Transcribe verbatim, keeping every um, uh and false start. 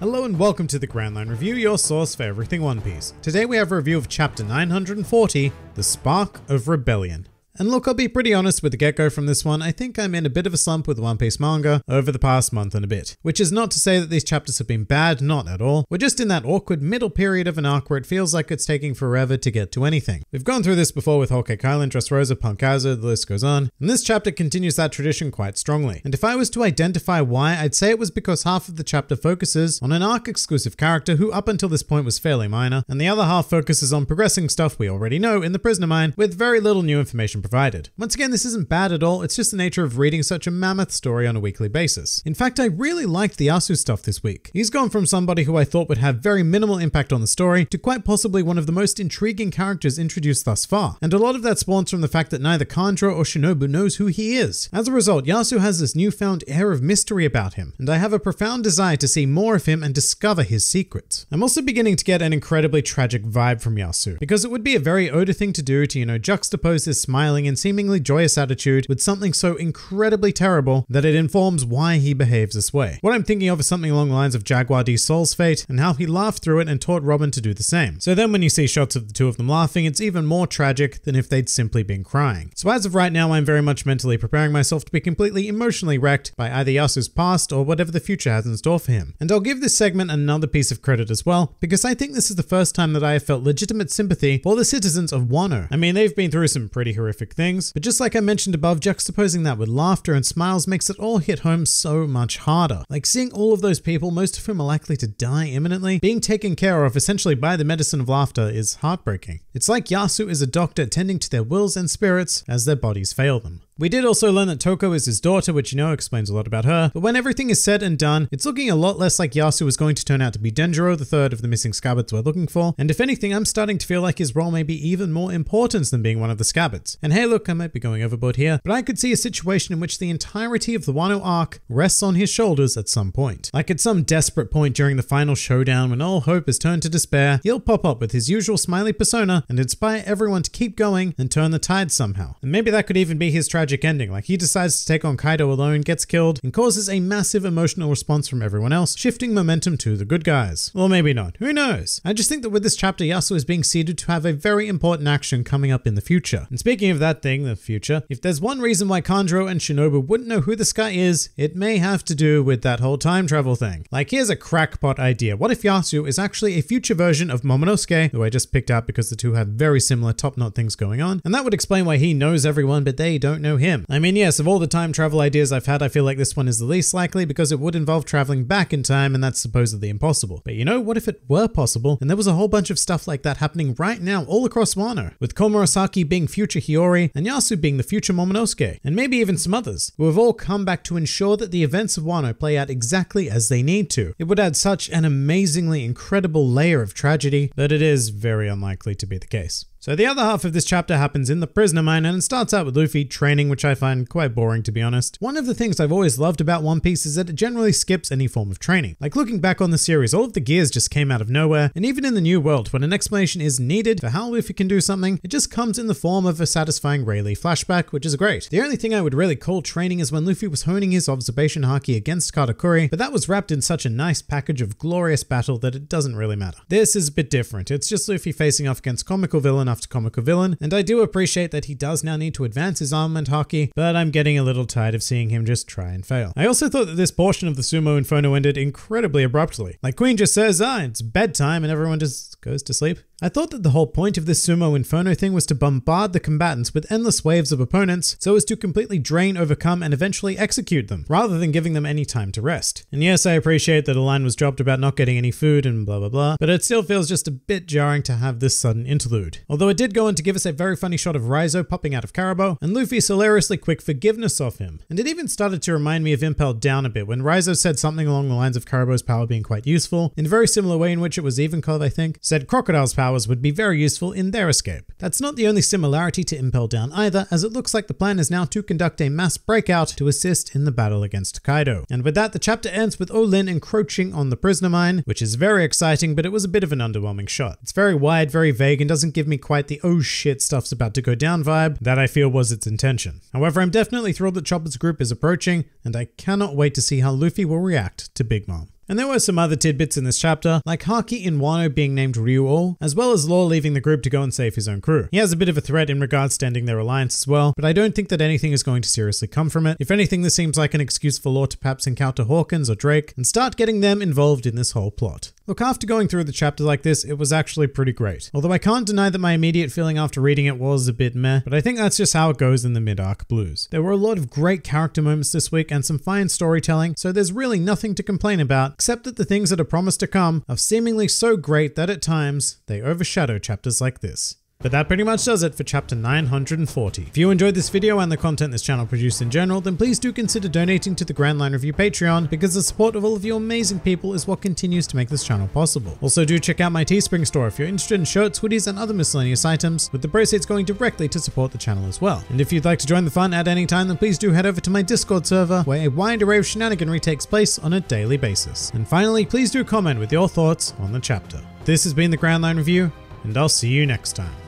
Hello and welcome to the Grand Line Review, your source for everything One Piece. Today we have a review of Chapter nine hundred forty, The Spark of Rebellion. And look, I'll be pretty honest with the get-go from this one, I think I'm in a bit of a slump with the One Piece manga over the past month and a bit. Which is not to say that these chapters have been bad, not at all. We're just in that awkward middle period of an arc where it feels like it's taking forever to get to anything. We've gone through this before with Whole Cake Island, Dressrosa, Punk Hazard, the list goes on, and this chapter continues that tradition quite strongly. And if I was to identify why, I'd say it was because half of the chapter focuses on an arc-exclusive character who up until this point was fairly minor, and the other half focuses on progressing stuff we already know in the Prisoner Mine with very little new information provided. Once again, this isn't bad at all, it's just the nature of reading such a mammoth story on a weekly basis. In fact, I really liked the Yasu stuff this week. He's gone from somebody who I thought would have very minimal impact on the story to quite possibly one of the most intriguing characters introduced thus far, and a lot of that spawns from the fact that neither Kandra or Shinobu knows who he is. As a result, Yasu has this newfound air of mystery about him, and I have a profound desire to see more of him and discover his secrets. I'm also beginning to get an incredibly tragic vibe from Yasu, because it would be a very Oda thing to do to, you know, juxtapose his smiling and seemingly joyous attitude with something so incredibly terrible that it informs why he behaves this way. What I'm thinking of is something along the lines of Jaguar D. Soul's fate and how he laughed through it and taught Robin to do the same. So then when you see shots of the two of them laughing, it's even more tragic than if they'd simply been crying. So as of right now, I'm very much mentally preparing myself to be completely emotionally wrecked by either Yasu's past or whatever the future has in store for him. And I'll give this segment another piece of credit as well, because I think this is the first time that I have felt legitimate sympathy for the citizens of Wano. I mean, they've been through some pretty horrific things, but just like I mentioned above, juxtaposing that with laughter and smiles makes it all hit home so much harder. Like seeing all of those people, most of whom are likely to die imminently, being taken care of essentially by the medicine of laughter is heartbreaking. It's like Yasu is a doctor tending to their wills and spirits as their bodies fail them. We did also learn that Toko is his daughter, which you know explains a lot about her, but when everything is said and done, it's looking a lot less like Yasu is going to turn out to be Denjiro, the third of the missing scabbards we're looking for, and if anything, I'm starting to feel like his role may be even more important than being one of the scabbards. And hey look, I might be going overboard here, but I could see a situation in which the entirety of the Wano arc rests on his shoulders at some point. Like at some desperate point during the final showdown when all hope is turned to despair, he'll pop up with his usual smiley persona and inspire everyone to keep going and turn the tide somehow. And maybe that could even be his tragic ending, like he decides to take on Kaido alone, gets killed, and causes a massive emotional response from everyone else, shifting momentum to the good guys. Or maybe not, who knows? I just think that with this chapter, Yasu is being seeded to have a very important action coming up in the future. And speaking of that thing, the future, if there's one reason why Kanjuro and Shinobu wouldn't know who this guy is, it may have to do with that whole time travel thing. Like here's a crackpot idea, what if Yasu is actually a future version of Momonosuke, who I just picked out because the two have very similar top-knot things going on, and that would explain why he knows everyone but they don't know him. I mean, yes, of all the time travel ideas I've had, I feel like this one is the least likely because it would involve traveling back in time and that's supposedly impossible. But you know, what if it were possible and there was a whole bunch of stuff like that happening right now all across Wano, with Komorosaki being future Hiyori and Yasu being the future Momonosuke, and maybe even some others, who have all come back to ensure that the events of Wano play out exactly as they need to. It would add such an amazingly incredible layer of tragedy that it is very unlikely to be the case. So the other half of this chapter happens in the Prisoner Mine and it starts out with Luffy training, which I find quite boring to be honest. One of the things I've always loved about One Piece is that it generally skips any form of training. Like looking back on the series, all of the gears just came out of nowhere, and even in the New World, when an explanation is needed for how Luffy can do something, it just comes in the form of a satisfying Rayleigh flashback, which is great. The only thing I would really call training is when Luffy was honing his observation haki against Katakuri, but that was wrapped in such a nice package of glorious battle that it doesn't really matter. This is a bit different, it's just Luffy facing off against comical villain after comical villain, and I do appreciate that he does now need to advance his armament haki, but I'm getting a little tired of seeing him just try and fail. I also thought that this portion of the Sumo Inferno ended incredibly abruptly. Like Queen just says, ah, it's bedtime and everyone just goes to sleep. I thought that the whole point of this Sumo Inferno thing was to bombard the combatants with endless waves of opponents so as to completely drain, overcome, and eventually execute them, rather than giving them any time to rest. And yes, I appreciate that a line was dropped about not getting any food and blah blah blah, but it still feels just a bit jarring to have this sudden interlude. Although it did go on to give us a very funny shot of Raizo popping out of Karabo, and Luffy's hilariously quick forgiveness of him. And it even started to remind me of Impel Down a bit, when Raizo said something along the lines of Karabo's power being quite useful, in a very similar way in which it was Ivankov, I think, said Crocodile's power would be very useful in their escape. That's not the only similarity to Impel Down either, as it looks like the plan is now to conduct a mass breakout to assist in the battle against Kaido. And with that, the chapter ends with Olin encroaching on the Prisoner Mine, which is very exciting, but it was a bit of an underwhelming shot. It's very wide, very vague, and doesn't give me quite the oh shit stuff's about to go down vibe that I feel was its intention. However, I'm definitely thrilled that Chopper's group is approaching, and I cannot wait to see how Luffy will react to Big Mom. And there were some other tidbits in this chapter, like Haki in Wano being named Ryuo, as well as Law leaving the group to go and save his own crew. He has a bit of a threat in regards to ending their alliance as well, but I don't think that anything is going to seriously come from it. If anything, this seems like an excuse for Law to perhaps encounter Hawkins or Drake and start getting them involved in this whole plot. Look, after going through the chapter like this, it was actually pretty great. Although I can't deny that my immediate feeling after reading it was a bit meh, but I think that's just how it goes in the mid-arc blues. There were a lot of great character moments this week and some fine storytelling, so there's really nothing to complain about, except that the things that are promised to come are seemingly so great that at times they overshadow chapters like this. But that pretty much does it for chapter nine hundred forty. If you enjoyed this video and the content this channel produced in general, then please do consider donating to the Grand Line Review Patreon, because the support of all of you amazing people is what continues to make this channel possible. Also do check out my Teespring store if you're interested in shirts, hoodies and other miscellaneous items, with the proceeds going directly to support the channel as well. And if you'd like to join the fun at any time, then please do head over to my Discord server, where a wide array of shenaniganry takes place on a daily basis. And finally, please do comment with your thoughts on the chapter. This has been the Grand Line Review, and I'll see you next time.